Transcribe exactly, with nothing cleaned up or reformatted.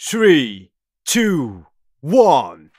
Three, two, one.